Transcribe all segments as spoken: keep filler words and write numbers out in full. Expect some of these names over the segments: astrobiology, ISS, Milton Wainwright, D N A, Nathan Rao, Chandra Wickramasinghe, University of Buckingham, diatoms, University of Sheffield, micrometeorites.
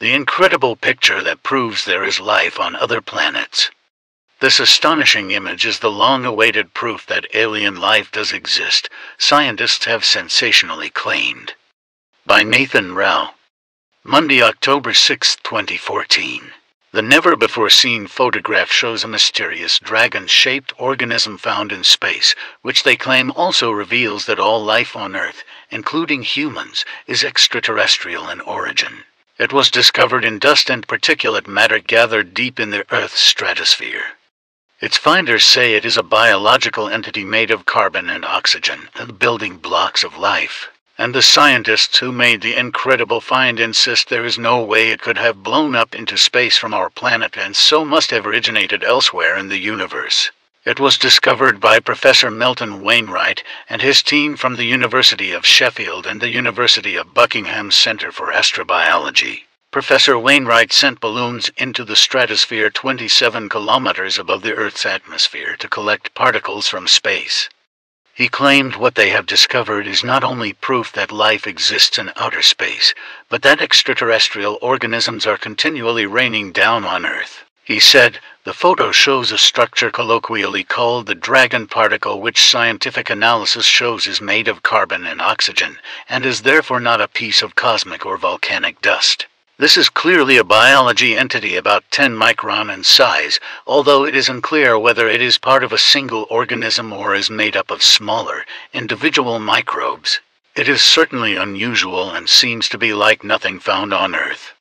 the incredible picture that proves there is life on other planets. This astonishing image is the long-awaited proof that alien life does exist, scientists have sensationally claimed. By Nathan Rao. Monday, October sixth, twenty fourteen. The never-before-seen photograph shows a mysterious dragon-shaped organism found in space, which they claim also reveals that all life on Earth, including humans, is extraterrestrial in origin. It was discovered in dust and particulate matter gathered deep in the Earth's stratosphere. Its finders say it is a biological entity made of carbon and oxygen, the building blocks of life. And the scientists who made the incredible find insist there is no way it could have blown up into space from our planet and so must have originated elsewhere in the universe. It was discovered by Professor Milton Wainwright and his team from the University of Sheffield and the University of Buckingham Center for Astrobiology. Professor Wainwright sent balloons into the stratosphere twenty-seven kilometers above the Earth's atmosphere to collect particles from space. He claimed what they have discovered is not only proof that life exists in outer space, but that extraterrestrial organisms are continually raining down on Earth. He said, "The photo shows a structure colloquially called the dragon particle, which scientific analysis shows is made of carbon and oxygen, and is therefore not a piece of cosmic or volcanic dust. This is clearly a biology entity about ten micron in size, although it is unclear whether it is part of a single organism or is made up of smaller, individual microbes. It is certainly unusual and seems to be like nothing found on Earth.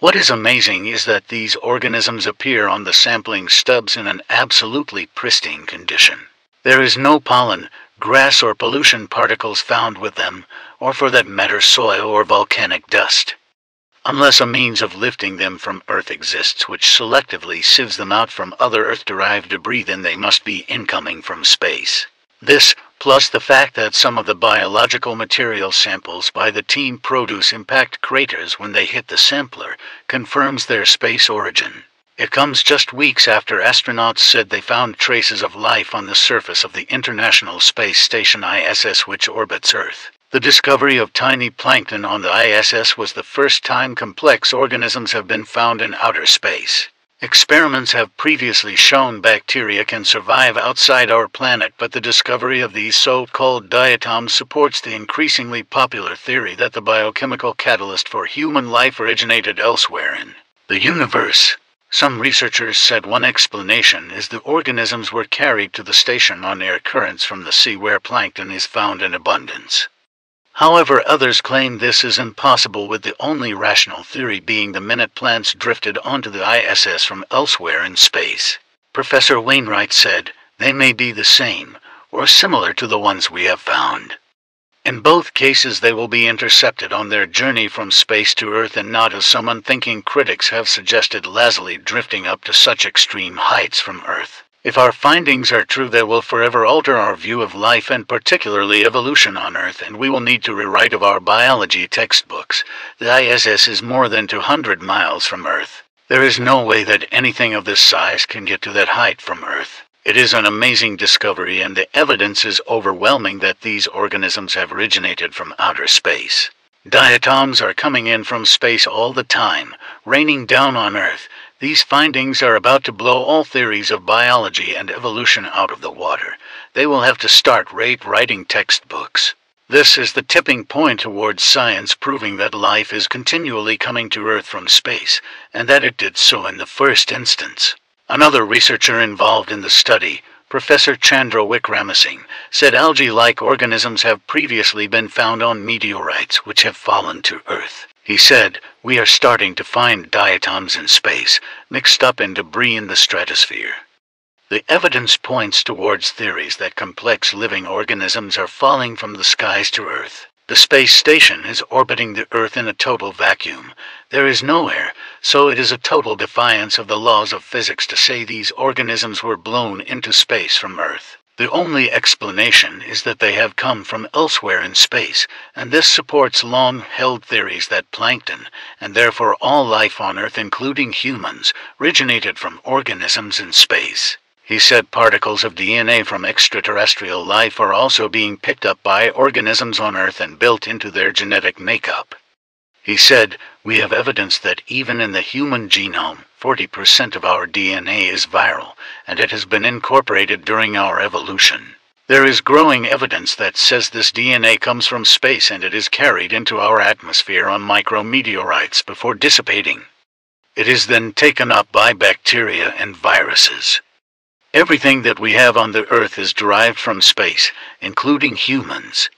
What is amazing is that these organisms appear on the sampling stubs in an absolutely pristine condition. There is no pollen, grass or pollution particles found with them, or for that matter soil or volcanic dust. Unless a means of lifting them from Earth exists which selectively sieves them out from other Earth-derived debris, then they must be incoming from space. This, plus the fact that some of the biological material samples by the team produce impact craters when they hit the sampler, confirms their space origin. It comes just weeks after astronauts said they found traces of life on the surface of the International Space Station I S S, which orbits Earth. The discovery of tiny plankton on the I S S was the first time complex organisms have been found in outer space. Experiments have previously shown bacteria can survive outside our planet, but the discovery of these so-called diatoms supports the increasingly popular theory that the biochemical catalyst for human life originated elsewhere in the universe. Some researchers said one explanation is the organisms were carried to the station on air currents from the sea where plankton is found in abundance. However, others claim this is impossible, with the only rational theory being the minute plants drifted onto the I S S from elsewhere in space. Professor Wainwright said, "They may be the same, or similar to the ones we have found. In both cases they will be intercepted on their journey from space to Earth and not, as some unthinking critics have suggested, lazily drifting up to such extreme heights from Earth. If our findings are true, they will forever alter our view of life and particularly evolution on Earth, and we will need to rewrite of our biology textbooks. The I S S is more than two hundred miles from Earth. There is no way that anything of this size can get to that height from Earth. It is an amazing discovery, and the evidence is overwhelming that these organisms have originated from outer space. Diatoms are coming in from space all the time, raining down on Earth. These findings are about to blow all theories of biology and evolution out of the water. They will have to start rewriting textbooks. This is the tipping point towards science proving that life is continually coming to Earth from space, and that it did so in the first instance." Another researcher involved in the study, Professor Chandra Wickramasinghe, said algae-like organisms have previously been found on meteorites which have fallen to Earth. He said, "We are starting to find diatoms in space, mixed up in debris in the stratosphere." The evidence points towards theories that complex living organisms are falling from the skies to Earth. The space station is orbiting the Earth in a total vacuum. There is no air, so it is a total defiance of the laws of physics to say these organisms were blown into space from Earth. The only explanation is that they have come from elsewhere in space, and this supports long-held theories that plankton, and therefore all life on Earth including humans, originated from organisms in space. He said particles of D N A from extraterrestrial life are also being picked up by organisms on Earth and built into their genetic makeup. He said, "We have evidence that even in the human genome, forty percent of our D N A is viral, and it has been incorporated during our evolution. There is growing evidence that says this D N A comes from space and it is carried into our atmosphere on micrometeorites before dissipating. It is then taken up by bacteria and viruses. Everything that we have on the Earth is derived from space, including humans.